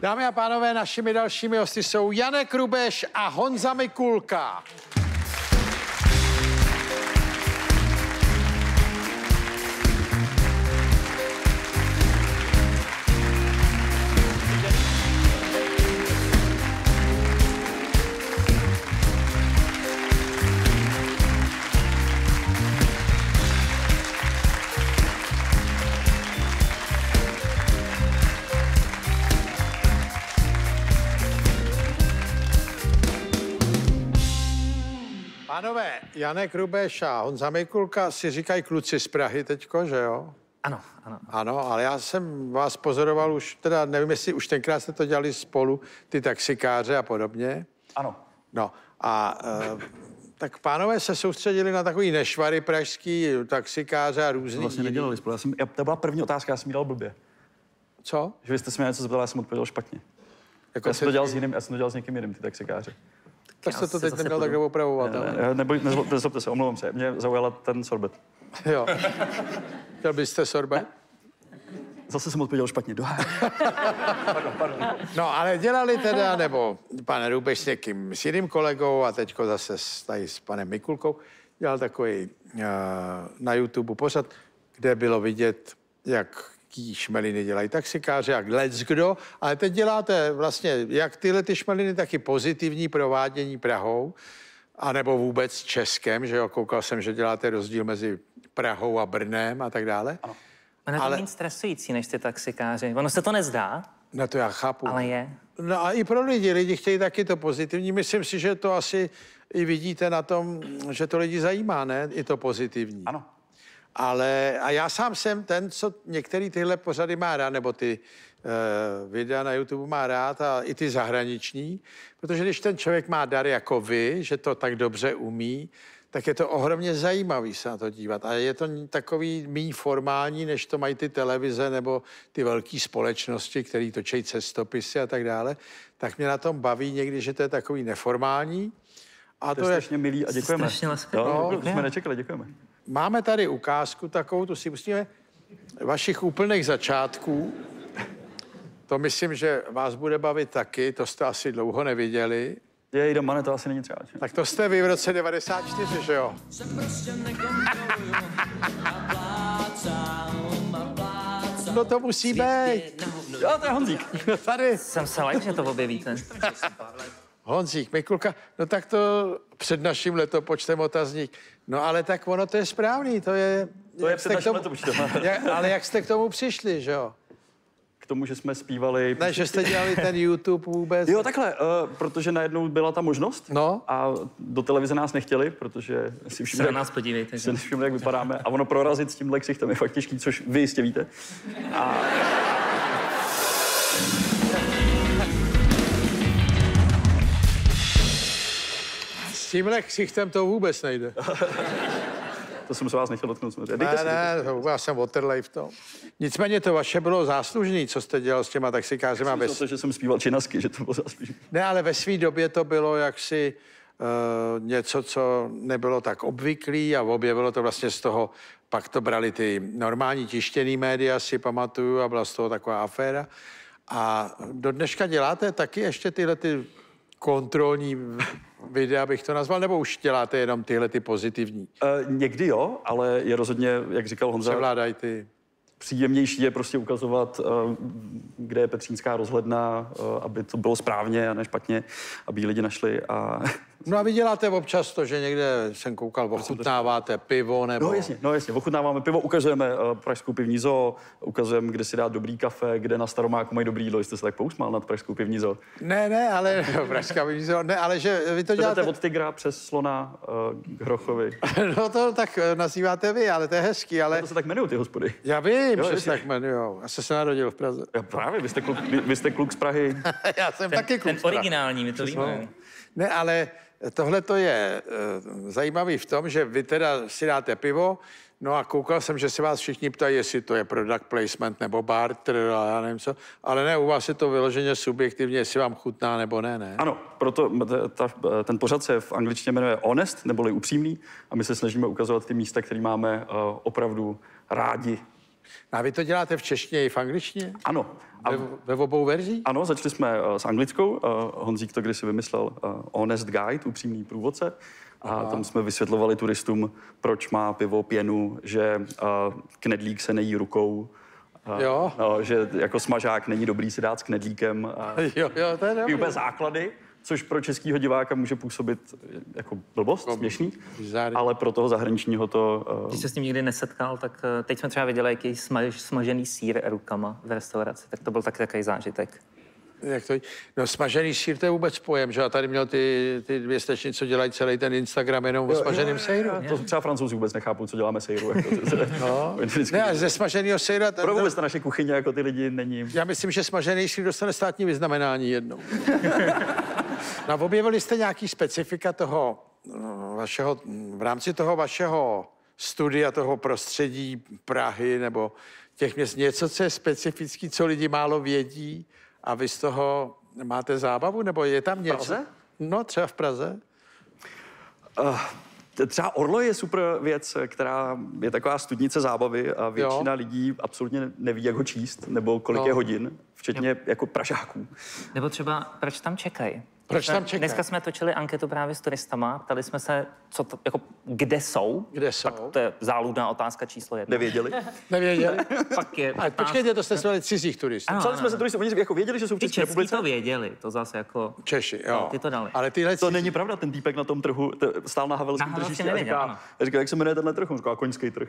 Dámy a pánové, našimi dalšími hosty jsou Janek Rubeš a Honza Mikulka. Pánové, Janek Rubeš a Honza Mikulka si říkají kluci z Prahy teďko, že jo? Ano, ano. Ano, ale já jsem vás pozoroval už, teda nevím, jestli už tenkrát jste to dělali spolu, ty taxikáře a podobně. Ano. No a tak pánové se soustředili na takový nešvary pražský, taxikáře a různý. To vlastně nedělali spolu, to byla první otázka, já jsem dělal blbě. Co? Že vy jste se mě něco zeptal, já jsem odpověděl špatně. Jako já jsem to dělal s někým jiným, ty taxikáře. Tak se to teď neměl tak opravovat. Nezlobte se, omlouvám se. Mě zaujala ten sorbet. Jo. Chtěl byste sorbet? Zase jsem odpověděl špatně. Pardon. No, ale dělali teda, nebo pan Rubeš s někým, s jiným kolegou a teďko zase tady s panem Mikulkou, dělal takový na YouTube pořad, kde bylo vidět, jak šmeliny dělají taxikáři, jak leckdo, ale teď děláte vlastně jak tyhle ty šmeliny, tak i pozitivní provádění Prahou, anebo vůbec Českem, že jo, koukal jsem, že děláte rozdíl mezi Prahou a Brnem a tak dále. Ano. Ono ale... to méně stresující než ty taxikáři, ono se to nezdá. Na to já chápu. Ale je. No a i pro lidi chtějí taky to pozitivní, myslím si, že to asi i vidíte na tom, že to lidi zajímá, ne? I to pozitivní. Ano. Ale a já sám jsem ten, co některé tyhle pořady má rád, nebo ty videa na YouTube má rád a i ty zahraniční, protože když ten člověk má dar jako vy, že to tak dobře umí, tak je to ohromně zajímavý se na to dívat. A je to takový méně formální, než to mají ty televize nebo ty velké společnosti, které točí cestopisy a tak dále. Tak mě na tom baví někdy, že to je takový neformální. A to je strašně milý a děkujeme. No, to jsme nečekali, děkujeme. Máme tady ukázku takovou, tu si pustíme, vašich úplných začátků. To myslím, že vás bude bavit taky, to jste asi dlouho neviděli. Jej, doma, to asi není třeba. Že? Tak to jste vy v roce 1994, že jo? No to musí být. Jo, to je Honzík. Tady. Jsem se lajk, že to objevíte. Honzík, Mikulka, no tak to před naším letopočtem otazník. No ale tak ono to je správný, to je... To je před naším letopočtem. Ale jak jste k tomu přišli, že jo? K tomu, že jsme zpívali... Ne, že jste dělali ten YouTube vůbec? Jo, takhle, protože najednou byla ta možnost a do televize nás nechtěli, protože si všimli, se na nás podívejte, se všimli, jak vypadáme. A ono prorazit s tím ksichtem je fakt těžký, což vy jistě víte. A... S tímhle ksichtem to vůbec nejde. To jsem se vás nechtěl dotknout. Ne, já jsem otrlej v tom. Nicméně to vaše bylo záslužné, co jste dělal s těma taxikářima. To, že jsem zpíval činasky, že to bylo záslužné. Ne, ale ve své době to bylo jaksi něco, co nebylo tak obvyklý a objevilo to vlastně z toho, pak to brali ty normální tištěný média, si pamatuju, a byla z toho taková aféra. A do dneška děláte taky ještě tyhle ty kontrolní videa, bych to nazval, nebo už děláte jenom tyhle ty pozitivní? Někdy jo, ale je rozhodně, jak říkal Honza, převládají ty. Příjemnější je prostě ukazovat, kde je Petřínská rozhledna, aby to bylo správně a ne špatně, aby lidi našli a... No a vy děláte občas to, že někde jsem koukal, ochutnáváte pivo nebo... No jasně, ochutnáváme pivo, ukazujeme pražskou pivní zoo, ukazujeme, kde si dát dobrý kafe, kde na Staromáku mají dobrý jídlo, jste se tak pousmál nad pražskou pivní zoo. Ne, ale pražská pivní zoo, ne, ale že vy to děláte... Od tygra přes slona k Hrochovi. No to tak nazýváte vy, ale to je hezký, ale... No to se tak jmenují ty hospody. Já vím, že se tak jmenujou. Já jsem se narodil v Praze. Já právě, vy jste kluk z Prahy. Já jsem taky kluk z Prahy. Ten originální, my to víme. Ne, ale... Tohle to je zajímavý v tom, že vy teda si dáte pivo, no a koukal jsem, že se vás všichni ptají, jestli to je product placement nebo barter, ale já nevím co, ale ne, u vás je to vyloženě subjektivně, jestli vám chutná nebo ne? Ano, proto ten pořad se v angličtině jmenuje Honest, neboli upřímný, a my se snažíme ukazovat ty místa, které máme opravdu rádi. A vy to děláte v češtině i v angličtině? Ano. A ve obou verzích? Ano, začali jsme s anglickou. Honzík to kdysi vymyslel Honest Guide, upřímný průvodce. A tam jsme vysvětlovali turistům, proč má pivo pěnu, že knedlík se nejí rukou. Jo. No, že jako smažák není dobrý si dát s knedlíkem. Jo, to je dobrý. I úplně základy, což pro českýho diváka může působit jako blbost, směšný, ale pro toho zahraničního to... Když jsi s ním nikdy nesetkal, tak teď jsme třeba viděli, jaký smažený sýr rukama v restauraci, tak to byl taky takový zážitek. Jak to, no, smažený sýr, to je vůbec pojem, že? A tady měl ty dvě slečny, co dělají celý ten Instagram jenom o smaženém sejru. To třeba Francouzi vůbec nechápou, co děláme sejru. Jako ne, a ze smaženého sejra... Pro vůbec na naše kuchyně jako ty lidi není... Já myslím, že smažený sýr dostane státní vyznamenání jednou. No, objevili jste nějaký specifika toho vašeho, v rámci toho vašeho studia, toho prostředí Prahy nebo těch měst, něco, co je specifický, co lidi málo vědí, a vy z toho máte zábavu, nebo je tam něco? V Praze? No, třeba v Praze. Třeba Orloj je super věc, která je taková studnice zábavy a většina lidí absolutně neví, jak ho číst, nebo kolik je hodin, včetně jako Pražáků. Nebo třeba, proč tam čekají? Proč tam čekají? Dneska jsme točili anketu právě s turistama, ptali jsme se, co to, jako, kde jsou. Kde jsou? Tak to je záludná otázka číslo 1. Nevěděli. Nevěděli? Pak je otázka... Počkejte, to jste svěděli cizích turistů. Ano, jsme se turistů, oni jako věděli, že jsou v České republice. Češi to věděli, to zase jako... Češi, jo. Ty to dali. Ale tyhle cizí... To není pravda, ten týpek na tom trhu, stál na havelském tržišti a říká, jak se jmenuje tenhle trh? On říká, koňský trh.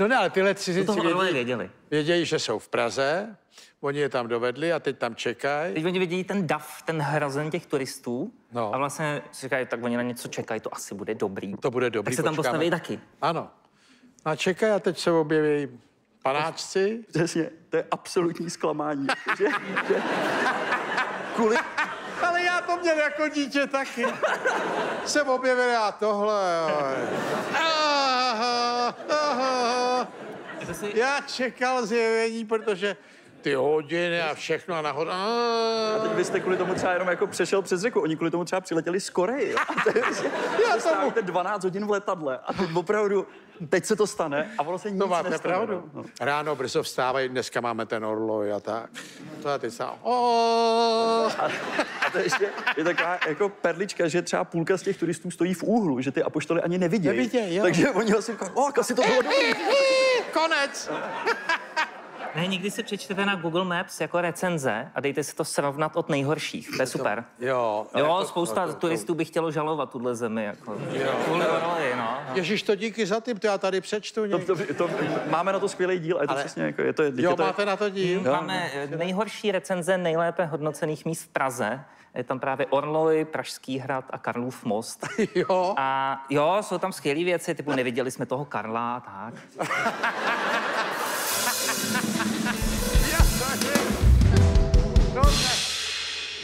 No ne, ale tyhle cizinci věděli. Vědějí, že jsou v Praze. Oni je tam dovedli a teď tam čekají. Teď oni vidí ten dav, ten hrazen těch turistů a vlastně si říkají, tak oni na něco čekají, to asi bude dobrý. To bude dobrý, tak se tam postaví taky. Ano. A čekají a teď se objeví panáčci. Přesně, to je absolutní zklamání. Kvůli... Ale já to měl jako dítě taky. Jsem objevil já tohle. Já čekal zjevení, protože... Ty hodiny a všechno a nahoda. A teď vy jste kvůli tomu třeba jenom jako přešel přes řeku. Oni kvůli tomu třeba přiletěli z Koreji. Stáváte 12 hodin v letadle a teď opravdu, teď se to stane a ono se nic nestane. To máte pravdu. No. Ráno brzo vstávají, dneska máme ten Orloj a tak. To je teď sám. A to ještě je taková jako perlička, že třeba půlka z těch turistů stojí v úhlu, že ty apoštoly ani nevidějí. Takže oni asi říkají, asi to bylo dobrý. Konec. Ne, nikdy si přečtete na Google Maps jako recenze a dejte si to srovnat od nejhorších. To je super. Spousta turistů by chtělo žalovat tuhle zemi. Jako. Ježíš, to díky za tip, já tady přečtu někdy. Máme na to skvělý díl, ale je to přesně jako... máte na to díl. Máme nejhorší recenze nejlépe hodnocených míst v Praze. Je tam právě Orloj, Pražský hrad a Karlův most. A jsou tam skvělé věci, typu neviděli jsme toho Karla a tak.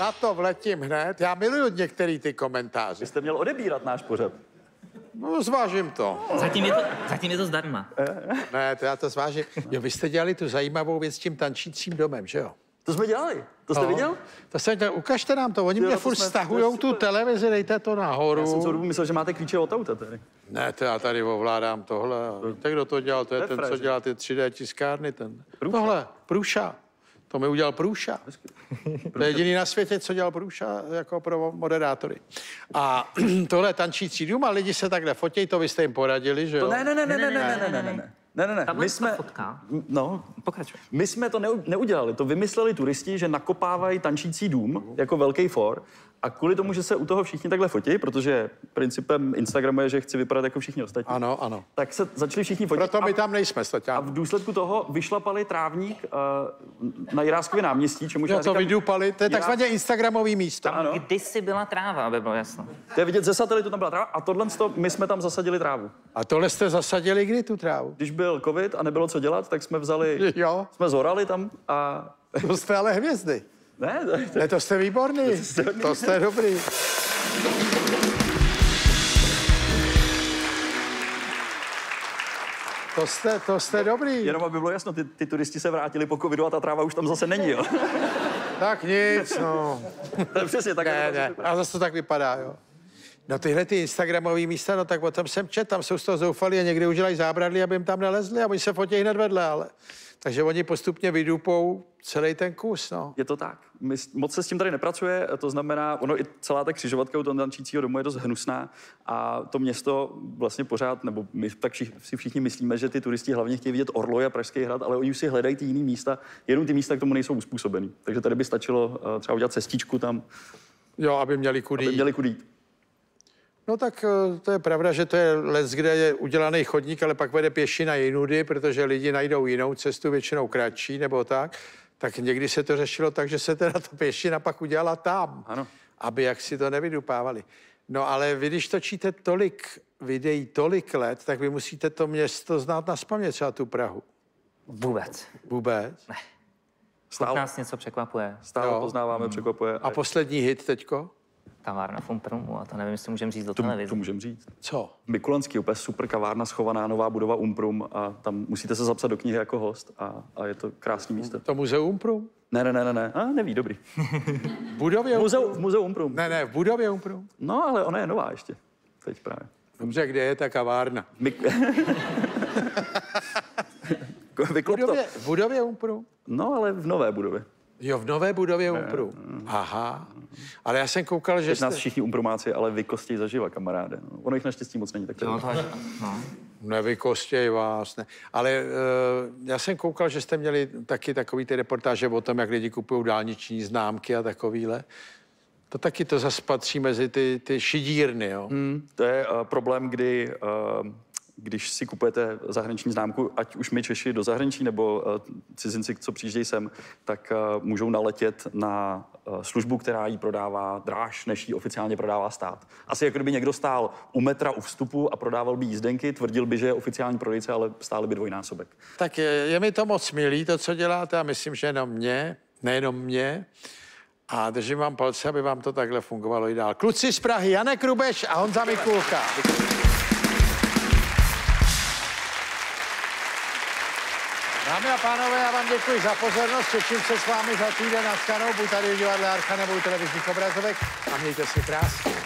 Na to vletím hned. Já miluju některý ty komentáře. Vy jste měl odebírat náš pořad. No, zvážím to. Zatím je to zdarma. Ne, to já to zvážím. Jo, vy jste dělali tu zajímavou věc s tím tančícím domem, že jo? To jsme dělali. To jste viděl? To jsem dělal. Ukažte nám to. Oni mě furt stahují tu televizi, dejte to nahoru. Já jsem celou dobu myslel, že máte klíče od auta tady. Ne, to já tady ovládám tohle. Víte, kdo to dělal? To je ten, co dělá ty 3D tiskárny. Tohle, Průša. To mi udělal Průša. To je jediný na světě, co dělal Průša jako pro moderátory. A tohle tančící dům a lidi se takhle fotí, to vy jste jim poradili, že jo? Ne. My jsme to neudělali, to vymysleli turisti, že nakopávají tančící dům jako velký for a kvůli tomu, že se u toho všichni takhle fotí, protože principem Instagramu je, že chci vypadat jako všichni ostatní. Ano. Tak se začali všichni fotit. Proto my tam nejsme, Staťáno. A v důsledku toho vyšlapali trávník na Jiráskově náměstí, čemuž já říkám... to vydupali, to je takzvaně instagramový místo. Tam kdysi byla tráva, aby bylo jasno. To je vidět, ze satelitu tam byla tráva a tohle my jsme tam zasadili trávu. A tohle jste zasadili kdy tu trávu? Když byl covid a nebylo co dělat, tak jsme vzali, jsme zorali tam a... To jste ale hvězdy. Ne, to jste výborný. To jste dobrý. To jste dobrý. Jenom aby bylo jasno, ty turisti se vrátili po covidu a ta tráva už tam zase není, jo? Tak nic, no. To je přesně tak. Ne, a zase to tak vypadá, jo. No tyhle ty instagramové místa, no tak o tom jsem četl, tam jsou z toho zoufalí a někdy už dělají zábradlí, aby jim tam nelezli a oni se fotějí hned vedle, ale... Takže oni postupně vydupou celý ten kus, no. Je to tak. Moc se s tím tady nepracuje, to znamená, ono i celá ta křižovatka u toho tančícího domu je dost hnusná a to město vlastně pořád, nebo my tak si všichni myslíme, že ty turisti hlavně chtějí vidět Orloj a Pražský hrad, ale oni už si hledají ty jiný místa, jenom ty místa k tomu nejsou uspůsobený. Takže tady by stačilo třeba udělat cestičku tam. Jo, aby měli kudy. Aby měli kudy. No tak to je pravda, že to je les, kde je udělaný chodník, ale pak vede pěšina jinudy, protože lidi najdou jinou cestu, většinou kratší nebo tak. Tak někdy se to řešilo tak, že se teda ta pěšina pak udělala tam, ano, aby jak si to nevydupávali. No ale vy, když točíte tolik videí, tolik let, tak vy musíte to město znát nazpamět, třeba tu Prahu. Vůbec. Vůbec? Ne. Stále nás něco překvapuje. Stále jo, poznáváme, překvapuje. A poslední hit teďko? Kavárna v Umprumu, a to nevím, jestli můžeme říct do televize. To můžeme říct. Co? Mikulanský, úplně super kavárna, schovaná nová budova Umprum a tam musíte se zapsat do knihy jako host a je to krásné místo. To muzeum Umprum? Ne. A neví, dobrý. V budově Umprum? Muzeum Umprum. Ne, v budově Umprum. No, ale ona je nová ještě, teď právě. Dobře, kde je ta kavárna? Vyklop to. V budově Umprum? No, ale v nové budově. Jo, v nové budově Umpru. Aha. Ale já jsem koukal, že... Teď nás všichni Umprumáci, ale vykostějí zaživa, kamaráde. No, ono jich naštěstí moc není tak. No. Nevykostěj vás, ne. Ale já jsem koukal, že jste měli taky takový ty reportáže o tom, jak lidi kupují dálniční známky a takovýhle. To taky to zas patří mezi ty šidírny, jo? To je problém, kdy... Když si kupujete zahraniční známku, ať už my Češi do zahraničí nebo cizinci, co přijíždějí sem, tak můžou naletět na službu, která ji prodává dráž, než ji oficiálně prodává stát. Asi jako kdyby někdo stál u metra u vstupu a prodával by jízdenky, tvrdil by, že je oficiální prodejce, ale stále by dvojnásobek. Tak je mi to moc milý, to, co děláte, a myslím, že jenom mě, nejenom mě. A držím vám palce, aby vám to takhle fungovalo i dál. Kluci z Prahy, Janek Rubeš a Honza Mikulka. Dámy a pánové, já vám děkuji za pozornost, těším se s vámi za týden na Skanou, buď tady v divadle Archa nebo u televizních obrazovek a mějte si krásně.